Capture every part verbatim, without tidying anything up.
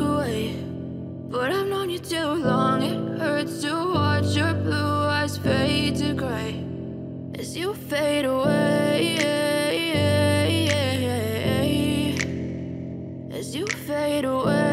away. But I've known you too long, it hurts to watch your blue eyes fade to gray as you fade away, as you fade away.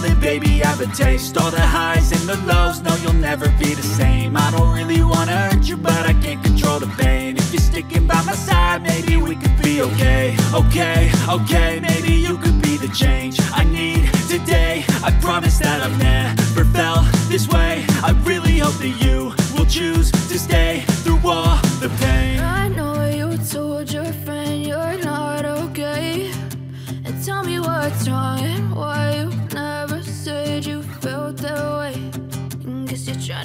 then baby I have a taste. All the highs and the lows, no, you'll never be the same. I don't really wanna hurt you, but I can't control the pain. If you're sticking by my side, maybe we could be okay. Okay, okay, maybe you could be the change I need today. I promise that I've never felt this way. I really hope that you will choose to stay through all the pain. I know you told your friend you're not okay, and tell me what's wrong and why you never said you felt that way. You're trying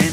and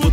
will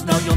no, you'll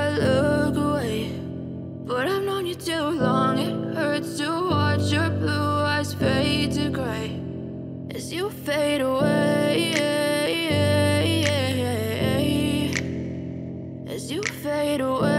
I look away. But I've known you too long, it hurts to watch your blue eyes fade to gray as you fade away, as you fade away.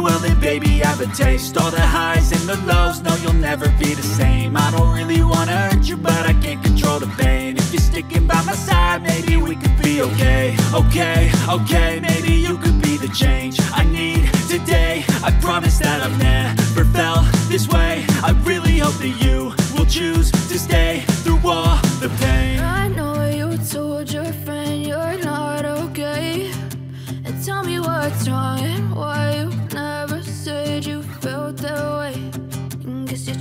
Well then baby I have a taste. All the highs and the lows, no, you'll never be the same. I don't really wanna hurt you, but I can't control the pain. If you're sticking by my side, maybe we could be okay. Okay, okay, maybe you could be the change I need today. I promise that I've never felt this way. I really hope that you will choose to stay through all the pain. I know you told your friend you're not okay, and tell me what's wrong and why you never said you felt that way. You're